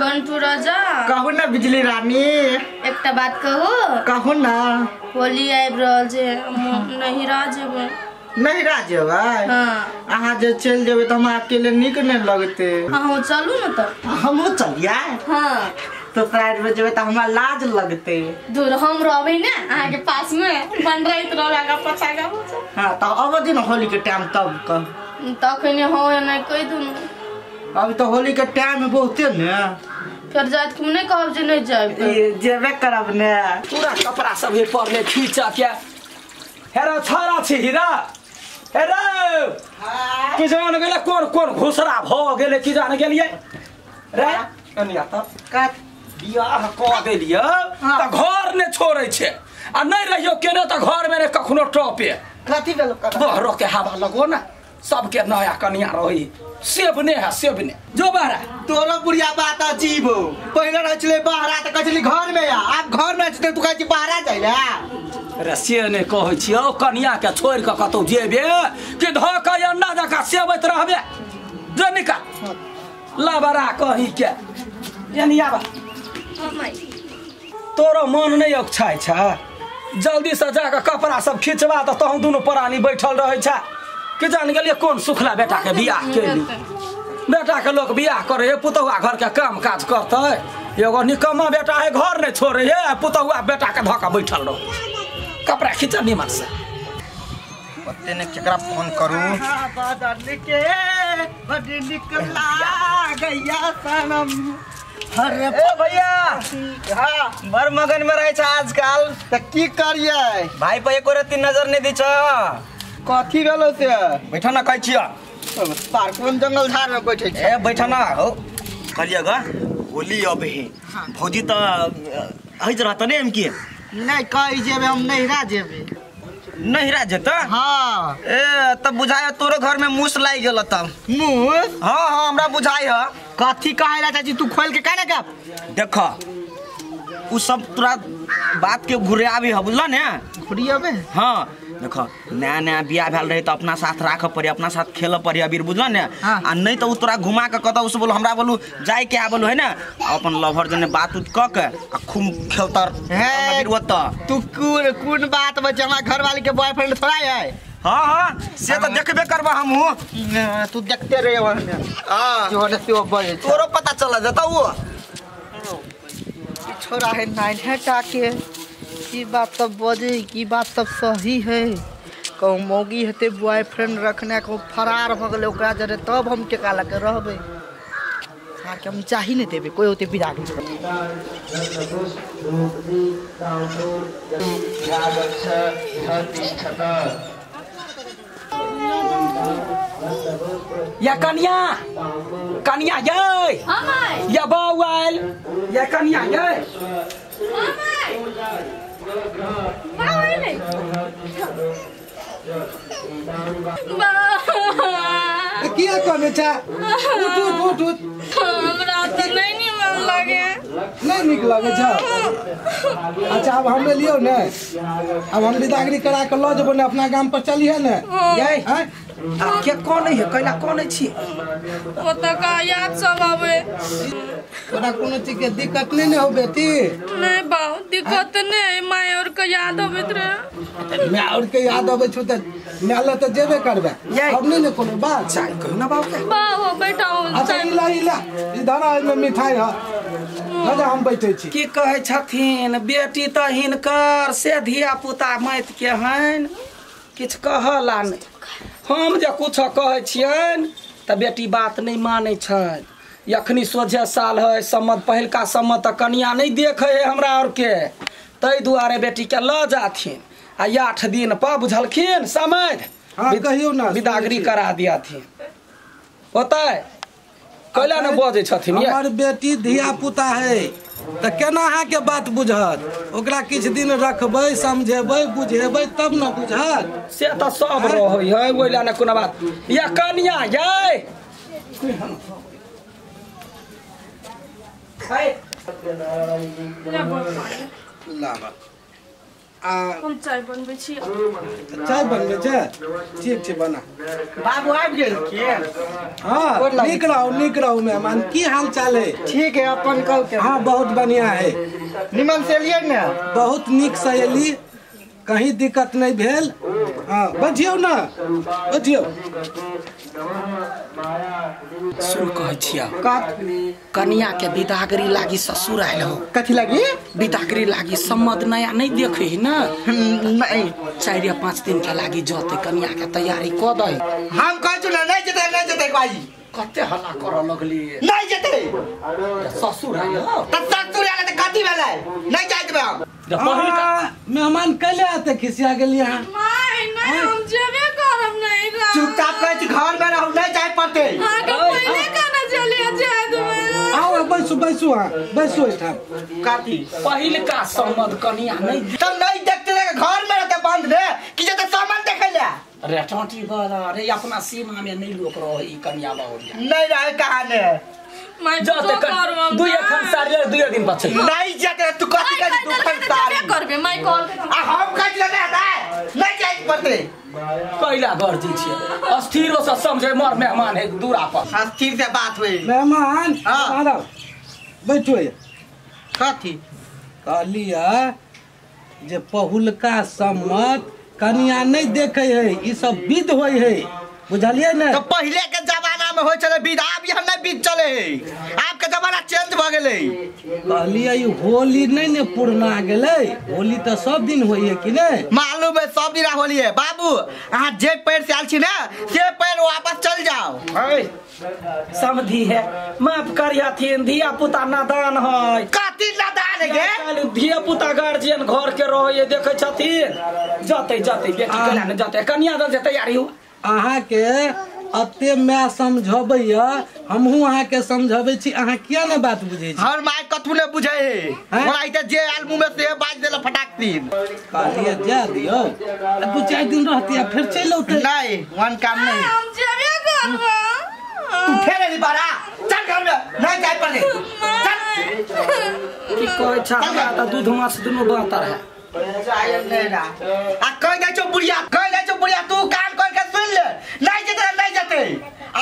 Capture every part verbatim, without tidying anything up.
बंटू राजा कहू ना बिजली रानी एक बात कहू कहू ना होली आबि रहल छै नहीं राजबे नहीं राजे भाई अहा जे चल जेबे त हमरा अकेले निक नै लगते हां चलू न त हमहु चलिया हां तो प्राइड में जेबे त हमरा लाज लगते दूर हम रहबे न अहा के पास में बनराई त रहगा पछा गा हां त अब दिन होली के टाइम तब क तखनी हो नै कह दुनु अब त होली के टाइम में बहुते न फिर जात तुम नै कहब जे नै जाब जेबे करब न पूरा कपड़ा सब पर ले खींचा के हेरा छरा छी हीरा हेरो कि जान गेले कोन कोन घुसरा भ गेले कि जान गेलिए रे कनिया त काट बियाह क देलिए त घर ने छोड़ै छे आ नै रहियो केने त घर में ने कखनो टपे कथि भेल क बहरो के हवा लगो ना सब के नया कनिया रही सेब ने है सेब ने जो बहरा तोरा बुढ़िया बात अजीब पहिले रह छले बहरा त कछली घर में आ अब घर में छते तू कहै छी बहरा जाइला रसिया ने कहे छियो कनिया के छोड़ के कतौ जेबे कि धोका या ना धोका सेबत रहबे जनिका लाबरा कहि के यानी आबा तोरो मन नै अक्षाय छ जल्दी से जाके कपड़ा सब खिंचवा त तहु दुनु प्राणी बैठल रहै छ कि जान गेलिए कोन सुखला बेटा के बियाह केली बेटा के लोग बियाह करे पुतौआ घर के काम काज करतै एगो निकम्मा बेटा है घर नै छोड़ै है पुतौआ बेटा के धोका बैठल रह कपड़ा खींचा नहीं मन से पत्ते ने केकरा फोन करू बादल के बड निकला गया सनम अरे भैया हां बर मगन में रहे छ आजकल त की करिए भाई पे एको रति नजर नहीं दी छ कथि गेलो से बैठा ना कहै छिया पार्क में जंगल झाड़ में बैठे ए बैठा ना हो कहलिए ग होली अबे भौजी त हज रहत ने हम की नहीं कहि जेबे हम नहीं राजेबे नहीं राजे त हां ए त बुझायो तोरे घर में मूस लाग गेल त मूस हां हां हमरा बुझाय ह कथि कहैला चाची तू खोल के काने का देख उ सब तोरा बात के घुरियाबे ह बुझल ने घुरियाबे हां देख नया नया बियाह भेल रहे त अपना साथ राख पड़े अपना साथ खेल पड़े अबीर बुझल ने आ नहीं त उ तोरा घुमा के कत उस बोल हमरा बोलू जाय के आ बोलू है ना अपन लवर जने बात उठ क के आ खूब खेलतर अबीर ओत तू कोन कोन बात में हमरा घर वाली के बॉयफ्रेंड थोड़ा है हां हां से त देखबे करबा हमहु तू देखते रहे हां जो हदसे ओ बजे तोरो पता चल जता उ छोरा है नाइन हटा के की बात सब बजे की बात सब सही है कहू मौगी हेते बॉयफ्रेंड रखने को फरार हो गए ओकरा जरे तब हम टेका लगे रहबे हां के हम चाही नहीं देबे कोई होते बिदा दे या कन्या कन्या ये हां माय या बावल या कन्या ये हां माय किया कने छ उठ उठ उठ हमरा त नै निमन लागे नै निक लागे छ अच्छा अब हमरे लियो ने अब हम बिदागरी करा के ल जबो ने अपना गांव पर चली है ने यई हैं आ के कोन है कैला कोन छी ओ त का याद सब आवे तोरा कोनो चीज के दिक्कत नै ने हो बेटी नै बा दिक्कत नै माय और के याद आवे रे मैं और के याद आवे छु त मेला त जेबे करबे अब नै ने कोनो बात चाहि कहू ना बाबू के बा हो बेटा हो अच्छा इला इला इधर आ में मिठाई ह हजा हम बैठे छी की कहै छथिन बेटी त हिनकर से धिया पुता मैत के हन किछ कहला नै हम जे कुछ कहे छियन त बेटी बात नहीं माने छन यखनी सोझे साल है सम्मत पहिलका सम्मत कन्या नहीं देखे है हमरा और के तई दुआरे बेटी के ल जाथिन आ आठ दिन पर बुझलखिन समझ कहियो ना बिदागरी करा दियाथिन पता है कैला न बजे छथिन हमर बेटी धिया पुता है त केना हा के बात बुझत ओकरा किछ दिन रखबै समझेबै बुझेबै तब न बुझत से त सब रहै है ओइला न कोनो बात या कन्या यै है ला हम चाय बनबे छी। चाय बनबे छै? ठीक छै बना। बाबू आबि गेल की? हां नीक रहू नीक रहू मेहमान। की हाल चाल है? ठीक है अपन कहू के? हां बहुत बढ़िया है। निमन से एलियै ने? बहुत नीक से एली, कहीं दिक्कत नहीं भेल। हां बजियौ ना बजियौ। शुरू कहै छियै कन्या के विदागरी लागी ससुर आयल हो। कथी लागी? विदागरी लागी। सम्मत नया नहीं देखही ना? नहीं। चार या पाँच दिन के लागी जते कन्या के तैयारी क दे। हम कह छु ना नहीं जते नहीं जते बाजी। कते हल्ला कर लगली? नहीं जते। ससुर आयल हो त ससुर आयल त कथी भेलै? नहीं जाय देबै हम। मेहमान कइले आते खिसिया गेली। हां नहीं नहीं हम जेबे करब। नहीं चुपचाप कह घर में रहू नहीं जाय पते। हां तो पहिले कना चलिए जाय देबै। आओ बैसु बैसु। हां बैसु इठा काती पहिले का सम्मत कनिया नहीं तब नहीं देखते घर में रहते बंद रे कि जते सामान देखैला। अरे टोटी वाला अरे अपना सीमा में नहीं लोक रही कनिया बावरिया नहीं रहे कहाने मैं जो करब दू एक साल ले दू दिन बचे नहीं जाते तू कथि करी तू फंसार करबे मैं कॉल आ हम कइले रहता नहीं जाय पते। कइला घर जी छे अस्थिर से समझे मोर मेहमान है दूरा पर अस्थिर से बात होई मेहमान। हां बैठो ये कथी कहलिया जे पहुलका सम्मत कन्या नहीं देखे है ई सब विध होई है बुझलिए ना? तो पहले के जमाना में होई चले विध अब यहां नहीं विध चले है। आपके जमाना चेंज भ गेलै। कहलिया ई होली नहीं ने पुरना गेलै। होली तो सब दिन होई है कि नहीं? मालूम है सब दिन होली है। बाबू आ जे पैर से आल छी ना से पैर वापस चल जाओ। ए समधी है माफ करिया थीन धिया पुता नादान है। कथी नादान है गे? धिया पुता गार्जियन घर के रह ये देखे छथिन जते जते बेटी के लाने जते कन्या दल से तैयारी हो। अहा के अते मैं समझबैया हमहू अहा के समझबै छी। अहा किया ने बात बुझै छी? हर माय कथु ने बुझै है। हमरा इते जे आलमू में से बाज देला फटाक दिन कहलिए जा दियौ दू चार दिन रहतिया फिर चलि औते। नहीं वन काम नहीं हम जेबे करब। तू फेर एली बारा चल घर में नहीं जाय पड़े चल। की कहै छ हमरा त दूध मास दुनु बहतर है आयल नै रा आ कह दे छ बुढ़िया कह दे छ बुढ़िया तू कान कर के सुन ले नहीं जेते नहीं जेते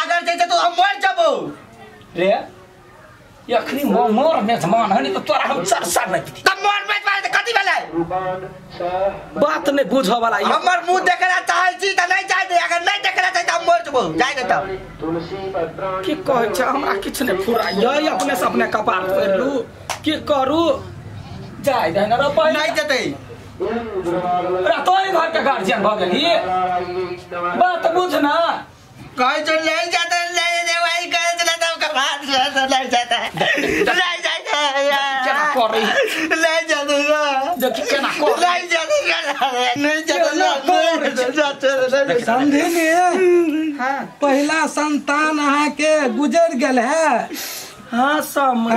अगर जेते तो हम मर जाबो रे। यखनी मोर मेहमान हनी तो तोरा हम चरसा नै त मोर मेहमान त कथि भेलै? बात नै बुझ वाला हमर मुंह देखला चाहै छी त नहीं जाय दे। अगर नहीं देखला त हम मर जाबो जाय दे त तुलसी पत्र की कहै छ हमरा किछ नै फुराय अपने से अपने कपार तोड़ लू की करू जाय दे न रपा नहीं जेते रा तोय घर के गार्जियन भ गेली। बात बुझ ना कह जो नहीं जाते नहीं दे वही कह चला तब का बात नहीं जाता नहीं जाता क्या कर नहीं जाता जो क्या कर नहीं जाता नहीं जाता समझे ने। हां पहला संतान अहा के गुजर गेल है। हां समझ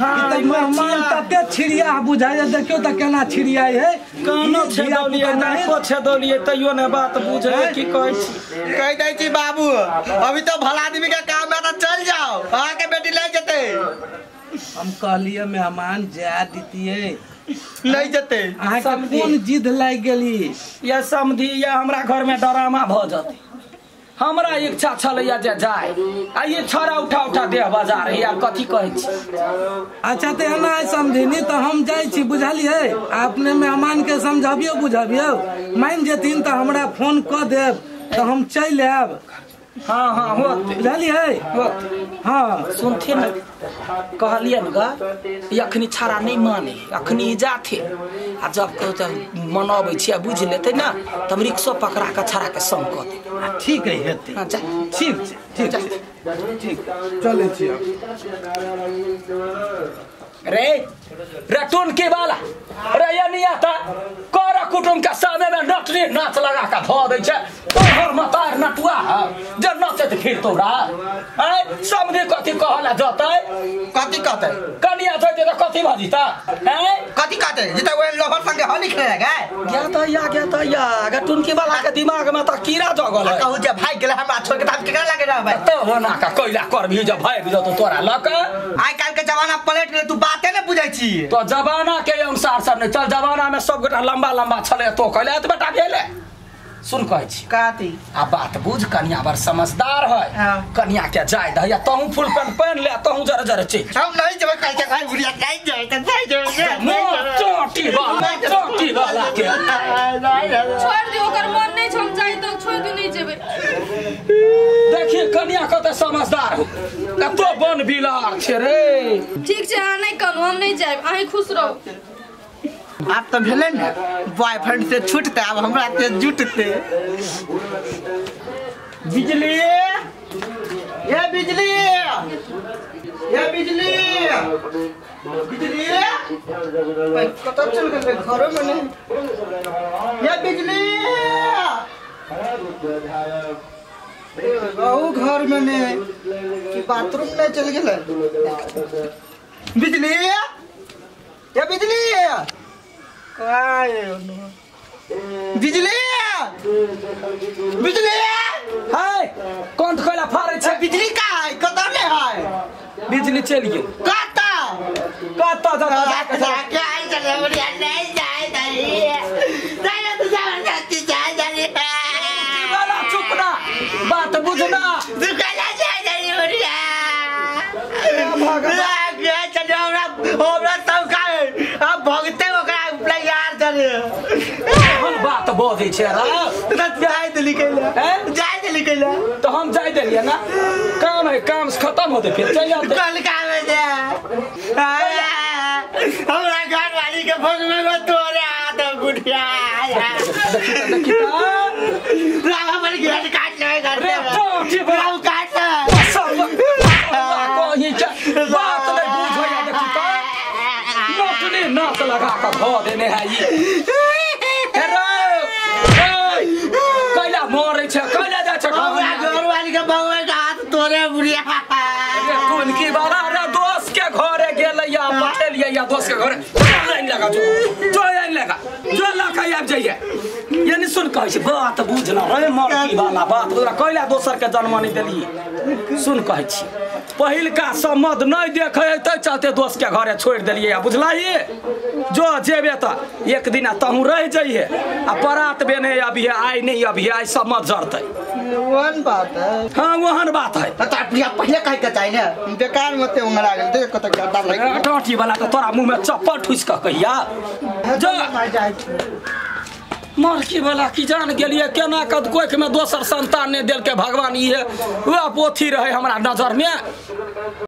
हां त मेहमान तते छिड़िया बुझाय देखियो त केना छिड़िया है कानो छिड़िया ना पोछे दोलिए तइयो ने बात बुझे की कहै छी कह दै छी बाबू अभी तो भला आदमी के काम में त चल जाओ आ के बेटी ले जेते। हम कहलिए मेहमान जा दीतिए नहीं जेते। अहा के कोन जिद लाग गेली या समधी या हमरा घर में डरामा भ जते। हमरा इच्छा छलैया जे जाय आ ये छोरा उठा उठा देह बाजार है या कथी कहै छी। अच्छा ते एना समझिनी त हम जाय छी बुझलिए। आपने मेहमान के समझाबियो बुझाबियो मान जेथिन त हमरा फोन क देब त हम चल आब। हां हां होत बुझलिए होत। हां सुनथिन कहलियन ग अखनी छाड़ा नहीं माने अखनी जाथे आ जब कहू त मनबै छी बुझ लेते ना तब रिक्शा पकड़ा के छाड़ा के संग क दे। ठीक है हेते ठीक ठीक ठीक चले छी रे रटून के वाला रे यनिया त कर कुटुम के सामने में नटली नाच लगा के ध दे छै तोहर मतार नटुआ जे नचे त फिर तोरा ए समधि कथि कहला जतै कथि कहतै कनिया काटे तो कथी भाजीता हैं कथी काटे जेता ओए लोफर संगे हली खेले गे गया त या गया त या अगर टुनकी वाला के दिमाग में त कीड़ा जगल है कहू जे भाई गेला हमरा छोड़ के त केकरा लागे रह भाई त हो ना का कोइला करबी जे भाई बिजो तो तोरा लक आइ काल के जमाना पलट ले तू बाते न बुझै छी तो जमाना के अनुसार सब ने चल जमाना में सब गोटा लंबा लंबा छले तो कहले त बेटा भेले सुन कह छी काती आ बात बुझ कनिया बर समझदार है कनिया के जाय दहिया तहू फुल पेन पेन ले तहू जरा जरा छी हम नहीं जब काई के खाई बुढ़िया काई जाय त भाई जाय चोटी वाला चोटी वाला के छोड़ दे ओकर मन नहीं हम जाय त छोड़ दे नहीं जेबे देखिए कनिया को त समझदार हो कतो बन बिलार छे रे ठीक छै आ नहीं कहू हम नहीं जाय आही खुश रहो आप तो भेले ने बॉयफ्रेंड से छूटते अब हमरा से जुटते बिजली ये बिजली ये बिजली बिजली कतौ चल गेल घर में नहीं ये बिजली बहु घर में नहीं कि बाथरूम में चल गेल बिजली ये बिजली बिजली बिजली हाय कौन कोला फारे छै बिजली का है कतौ नै है बिजली चल गेल काता काता दादा के आइ चले बढ़िया नै जाय दही जाय त जाय जाति जाय जाय बोला चुप ना बात बुझना दुकाला जाय जाय बढ़िया भगवान के चल हमरा हमरा तौका अब भगते हम बात बोझे छे रे त जाय देली कइला हैं जाय देली कइला त हम जाय देलियै ना काम है काम खत्म होते फिर चल जाते कल काम है जा हमरा घर वाली के भोग में तोरे हाथ गुटिया रावा पर घर काट ले घर रे चोटी बाबू काट को ही बात नहीं बुझो या देखिता नोटने नाक लगा के भो देने है ई उनकी बाला रे दोस्त के घरे गेलैया पटेलिया या दोस्त के घरे लाइन लगा जो जो लाइन लगा जो लगा आब जाइए यानी सुन कहै छी बात बुझना रे मरकी वाला बात तोरा कहला दोसर के जन्म नहीं देलिए सुन कहै छी पहिलका समद नहीं देखै त चाहते दोस्त के घरे छोड़ देलिए या बुझलाही जो जेबे त एक दिन तहू रह जाइए आ परात बेने अभी आइ नहीं अभी आइ समद जरतै वहन बात है हां वहन बात है त अपने पहिले कह के चाहि ने बेकार मते उंगरा गेल देख कत गड्ढा लगे टोटी वाला त तोरा मुंह में चप्पल ठुस क कहिया जो मरकी वाला की जान गेलिए केना कद कोख में दोसर संतान ने देल के भगवान ई है वो पोथी रहे हमरा नजर में।